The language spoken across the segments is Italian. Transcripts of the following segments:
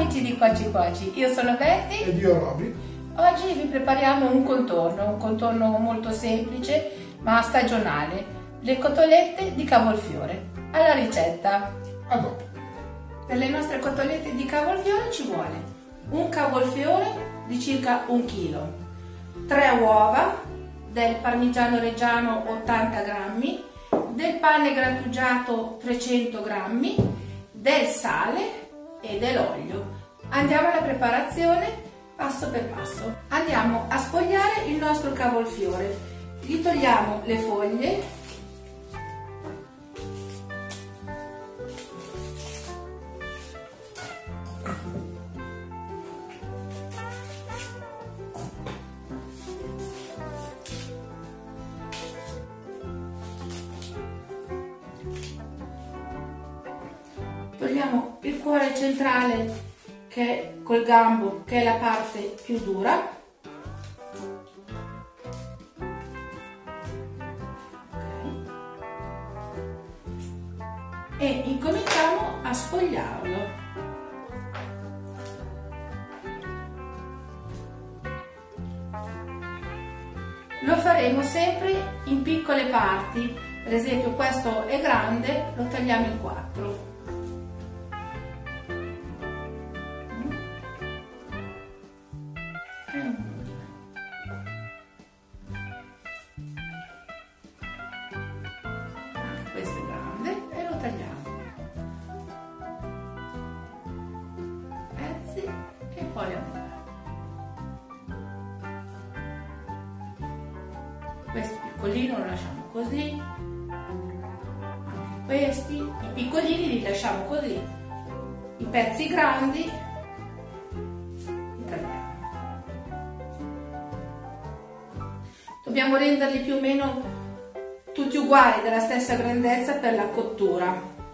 amici di Cuocicuoci, io sono Betty ed io Robi. Oggi vi prepariamo un contorno molto semplice ma stagionale, le cotolette di cavolfiore. Alla ricetta! A dopo! Per le nostre cotolette di cavolfiore ci vuole un cavolfiore di circa 1 chilo, 3 uova del parmigiano reggiano 80 grammi, del pane grattugiato 300 grammi, del sale e dell'olio. Andiamo alla preparazione passo per passo. Andiamo a sfogliare il nostro cavolfiore, gli togliamo le foglie . Togliamo il cuore centrale, che è col gambo, che è la parte più dura. Okay. E incominciamo a sfogliarlo. Lo faremo sempre in piccole parti, per esempio questo è grande, lo tagliamo in 4. Questo è grande e lo tagliamo a pezzi e poi a metà. Questo piccolino lo lasciamo così, questi i piccolini li lasciamo così, i pezzi grandi li tagliamo. Dobbiamo renderli più o meno tutti uguali, della stessa grandezza per la cottura.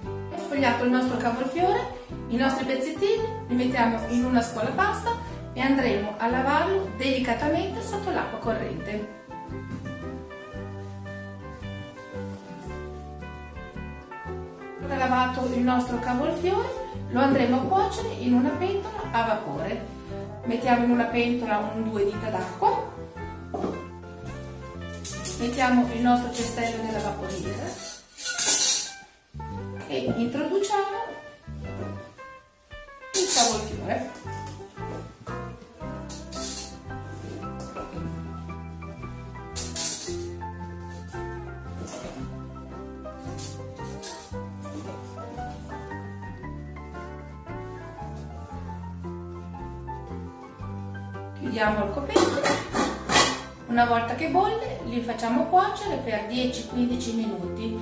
Ho sfogliato il nostro cavolfiore, i nostri pezzettini li mettiamo in una scolapasta e andremo a lavarlo delicatamente sotto l'acqua corrente. Lavato il nostro cavolfiore, lo andremo a cuocere in una pentola a vapore. Mettiamo in una pentola 1-2 dita d'acqua. Mettiamo il nostro cestello nella vaporiera e introduciamo il cavolfiore. Chiudiamo il coperchio. Una volta che bolle li facciamo cuocere per 10-15 minuti.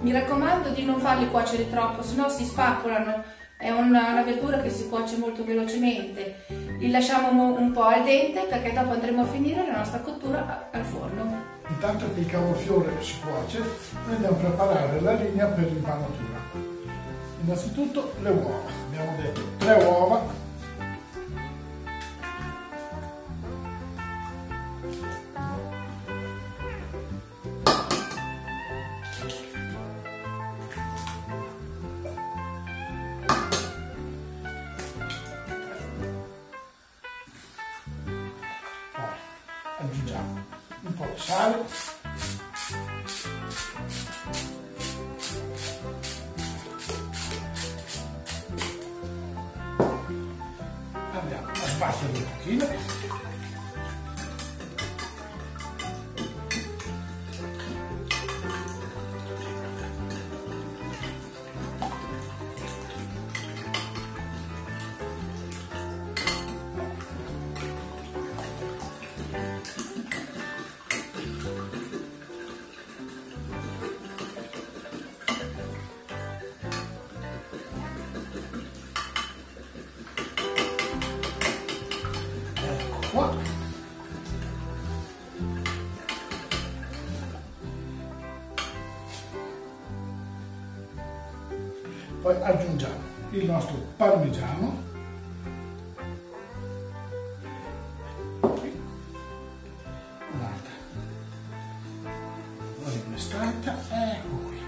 Mi raccomando di non farli cuocere troppo, sennò si spappolano, è una verdura che si cuoce molto velocemente. Li lasciamo un po' al dente perché dopo andremo a finire la nostra cottura al forno. Intanto che il cavolfiore si cuoce, noi andiamo a preparare la linea per l'impanatura. Innanzitutto le uova, abbiamo detto 3 uova. Aggiungiamo un po' di sale, andiamo a sbattere un pochino, poi aggiungiamo il nostro parmigiano un'altra, ecco qui,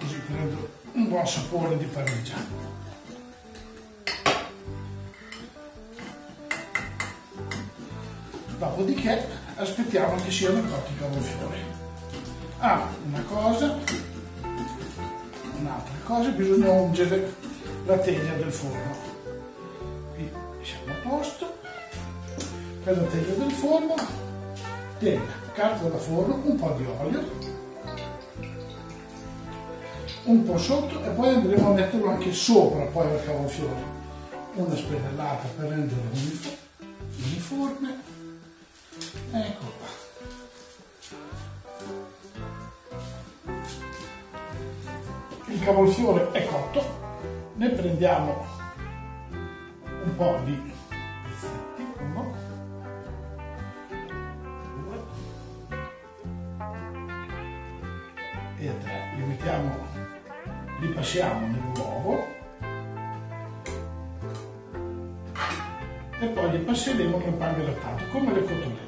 così prendo un buon sapore di parmigiano. Dopodiché aspettiamo che siano cotti i cavolfiori. Una cosa, un'altra cosa, bisogna ungere la teglia del forno. Qui siamo a posto, per la teglia del forno, teglia, carta da forno, un po' di olio, un po' sotto, e poi andremo a metterlo anche sopra poi al cavolfiore, una spennellata per renderlo uniforme. Ecco qua, il cavolfiore è cotto, ne prendiamo un po' di pezzetti, uno, due e tre, li mettiamo, li passiamo nell'uovo e poi li passeremo nel pan grattato come le cotolette.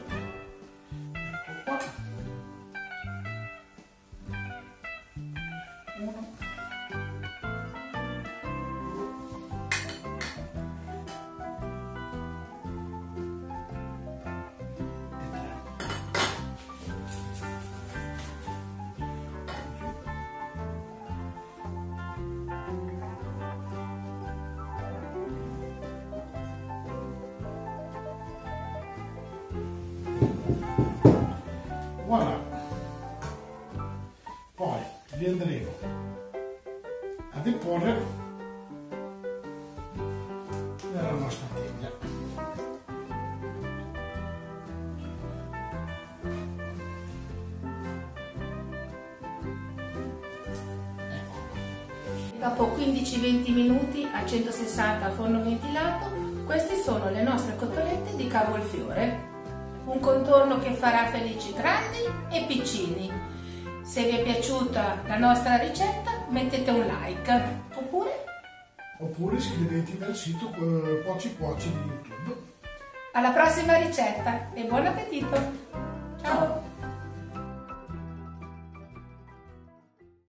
Uno, voilà. Poi li andremo a deporre nella nostra teglia. Ecco. Dopo 15-20 minuti a 160 a forno ventilato, queste sono le nostre cotolette di cavolfiore. Un contorno che farà felici grandi e piccini. Se vi è piaciuta la nostra ricetta mettete un like, oppure iscrivetevi al sito Cuocicuoci di YouTube. Alla prossima ricetta e buon appetito! Ciao!